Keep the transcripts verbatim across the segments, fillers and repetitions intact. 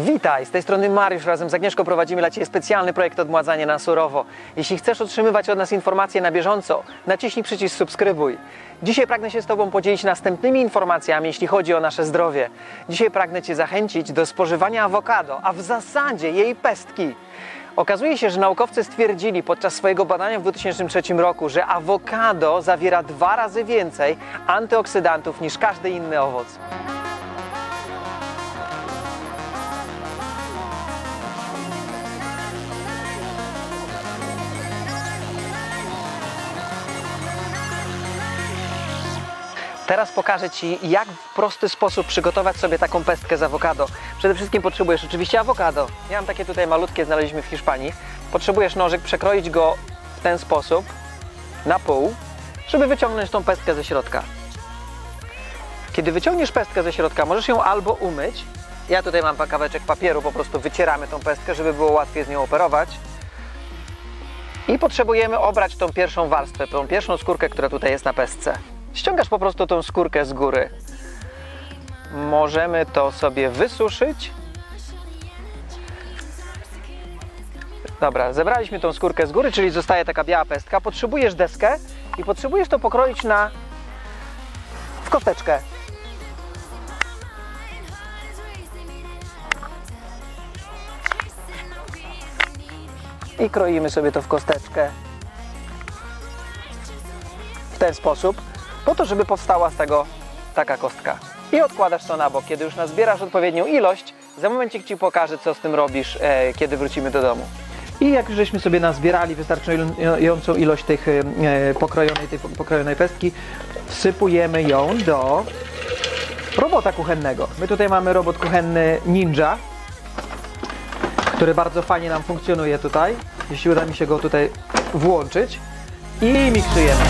Witaj, z tej strony Mariusz, razem z Agnieszką prowadzimy dla Ciebie specjalny projekt Odmładzanie na surowo. Jeśli chcesz otrzymywać od nas informacje na bieżąco, naciśnij przycisk subskrybuj. Dzisiaj pragnę się z Tobą podzielić następnymi informacjami, jeśli chodzi o nasze zdrowie. Dzisiaj pragnę Cię zachęcić do spożywania awokado, a w zasadzie jej pestki. Okazuje się, że naukowcy stwierdzili podczas swojego badania w dwa tysiące trzecim roku, że awokado zawiera dwa razy więcej antyoksydantów niż każdy inny owoc. Teraz pokażę Ci, jak w prosty sposób przygotować sobie taką pestkę z awokado. Przede wszystkim potrzebujesz oczywiście awokado. Ja mam takie tutaj malutkie, znaleźliśmy w Hiszpanii. Potrzebujesz nożyk, przekroić go w ten sposób, na pół, żeby wyciągnąć tą pestkę ze środka. Kiedy wyciągniesz pestkę ze środka, możesz ją albo umyć. Ja tutaj mam kawałeczek papieru, po prostu wycieramy tą pestkę, żeby było łatwiej z nią operować. I potrzebujemy obrać tą pierwszą warstwę, tą pierwszą skórkę, która tutaj jest na pestce. Ściągasz po prostu tą skórkę z góry. Możemy to sobie wysuszyć. Dobra, zebraliśmy tą skórkę z góry, czyli zostaje taka biała pestka. Potrzebujesz deskę i potrzebujesz to pokroić na w kosteczkę. I kroimy sobie to w kosteczkę. W ten sposób. Po to, żeby powstała z tego taka kostka. I odkładasz to na bok. Kiedy już nazbierasz odpowiednią ilość, za momencik Ci pokażę, co z tym robisz, e, kiedy wrócimy do domu. I jak już żeśmy sobie nazbierali wystarczającą ilość tych, e, pokrojonej, tej pokrojonej pestki, wsypujemy ją do robota kuchennego. My tutaj mamy robot kuchenny Ninja, który bardzo fajnie nam funkcjonuje tutaj. Jeśli uda mi się go tutaj włączyć. I miksujemy.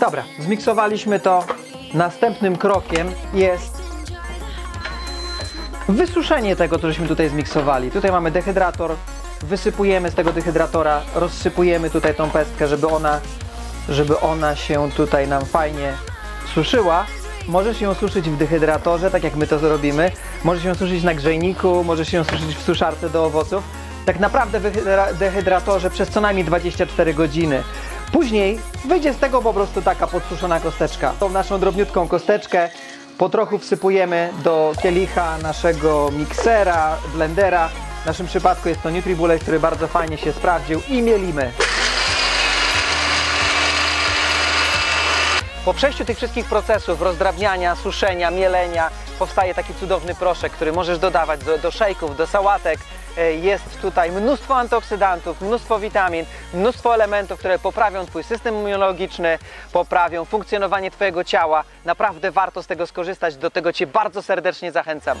Dobra, zmiksowaliśmy to. Następnym krokiem jest wysuszenie tego, co żeśmy tutaj zmiksowali. Tutaj mamy dehydrator, wysypujemy z tego dehydratora, rozsypujemy tutaj tą pestkę, żeby ona, żeby ona się tutaj nam fajnie suszyła. Możesz ją suszyć w dehydratorze, tak jak my to zrobimy. Możesz ją suszyć na grzejniku, możesz ją suszyć w suszarce do owoców. Tak naprawdę w dehydratorze przez co najmniej dwadzieścia cztery godziny. Później wyjdzie z tego po prostu taka podsuszona kosteczka. Tą naszą drobniutką kosteczkę po trochu wsypujemy do kielicha naszego miksera, blendera. W naszym przypadku jest to Nutribullet, który bardzo fajnie się sprawdził, i mielimy. Po przejściu tych wszystkich procesów rozdrabniania, suszenia, mielenia powstaje taki cudowny proszek, który możesz dodawać do, do szejków, do sałatek. Jest tutaj mnóstwo antyoksydantów, mnóstwo witamin, mnóstwo elementów, które poprawią Twój system immunologiczny, poprawią funkcjonowanie Twojego ciała. Naprawdę warto z tego skorzystać, do tego Cię bardzo serdecznie zachęcam.